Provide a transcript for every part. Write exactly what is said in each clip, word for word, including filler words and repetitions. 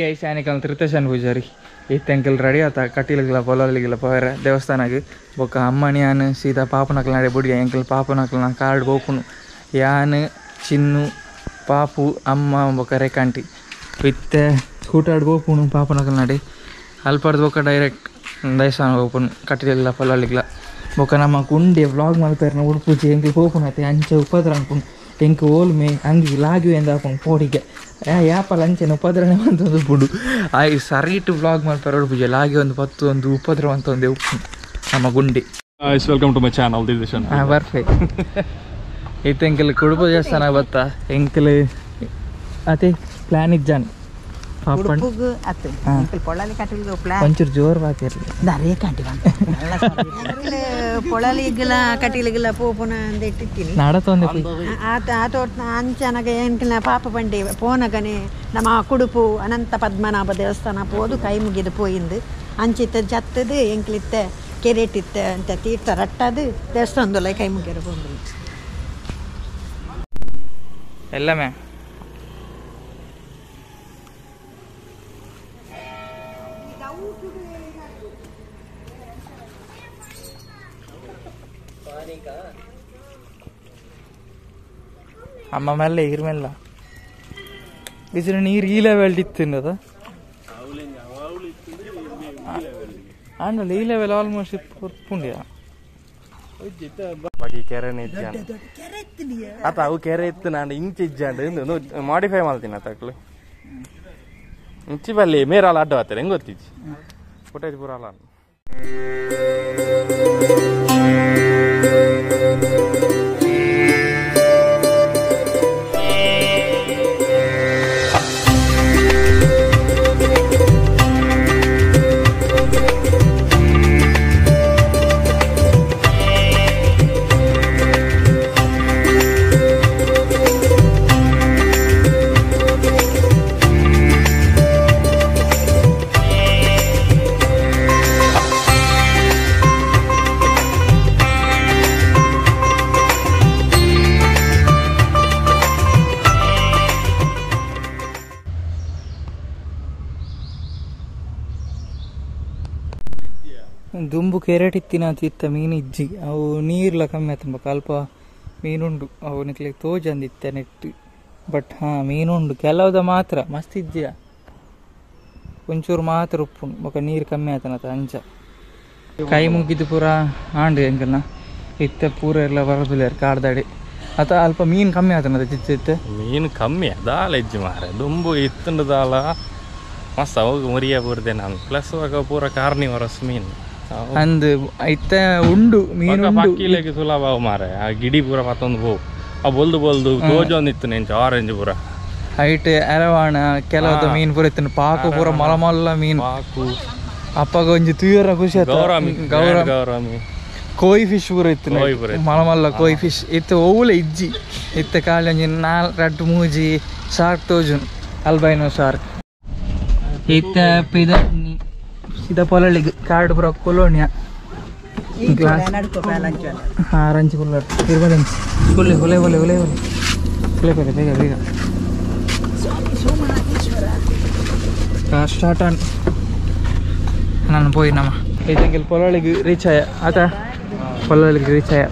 guys, I am Trithesh N Poojary. This uncle ready at Kattilagala, Polali gala, Power, DEVASTANA ke. Boka amma ni an sida papa nakalna rebudiya. Uncle papa nakalna card bokunu. Yaan Chinnu, papu amma boka rekanti. With scooter bokunu papa nakalna de. Alpar boka direct daishan bokunu Kattilagala, Polali gala. Boka nama kundi vlog mal perna urpu uncle bokunu the ancha upadran kun. Think all me angi lagyu enda kun poriga. I am going to vlog the guys, welcome to my channel. This is perfect. I think I plan. Amma melle irmella. Isn't near level it in the and the level almost pundia. But he carried it. Atha carried an inch and modify Maltinatakle. Chivale, Mera la daughter, and got it. What is Buralan? Dumbu carrot itina tita mean jig, our near Lacamathamacalpa, meanund our neglectoj and the tenet. But ha, meanund calla the matra, mastija Punchur matrupun, Bocanir Camatanatancha Kaimukitapura and Angana, it the poorer lavabler card that at Alpa mean Camatana the mean Camia, Dale Jimara, Dumbu itundala, Massa Maria Burdenan, plus a pura carni or a smin. And it's a undu, mean like Sulava Mara, a giddy pura patonvo, a boldu boldu, gojo on it in orange pura. Height Aravana, Kala the mean for it in Paco for a Malamala mean Paco, Apagonjitura Gusha, Gaurami, Gaurami, Koi fish for it, Malamala koi fish, it's all edgy, it's a Kalan, Ratumuji, shark tojon, albino shark. It's a pidani. The Polali card broke Colonia glass. Orange color. Here we go. Pull it, pull it, pull it, pull it. Pull it, pull it, pull it, pull it. Car start on. I'm going now. I think the Polali reach here. Ata Polali reach here.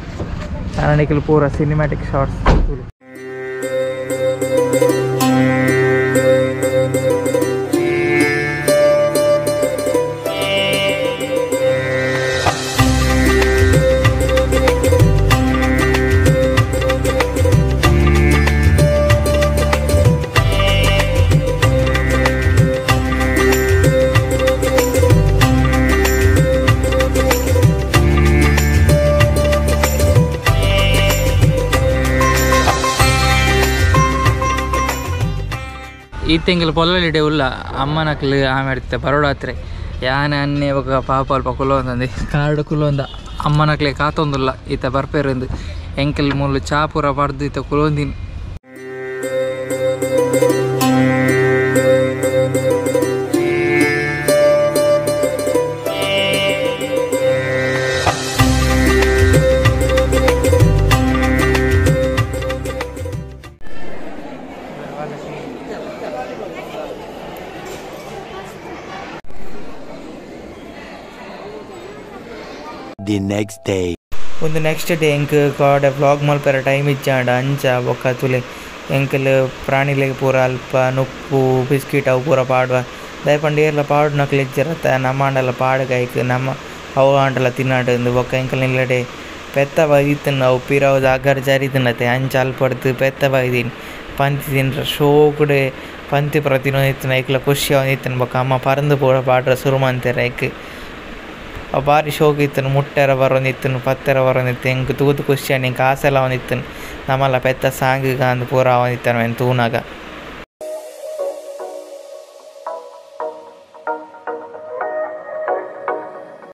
I'm going to pour a cinematic shots. This is the first time I have to do this. I have to do this. I have to do this. I This The next day. On the next day, Uncle got a vlog mal per time it and Anja Bokatule, Uncle Pranile Puralpa, Nupu, Biscuit, Aupura Padua, Dipandir La Pad, Noclegerata, and Amanda La Padgaik, Nama, Auant Latina, and the Bokankel in Lade, Peta Vaidin, Opira, Zagar Jaritan at the Anchal Pertu, Peta Vaidin, Panthin, Shokde, Panti Pratinonit, Nakla Pushia, and Bakama, Paran the Pura Padra Surmanterek. A bar shogithan, mutter over on it, and patter over on it, and two cushion in castle on it, Namala Peta sang and Pura on it and Tunaga.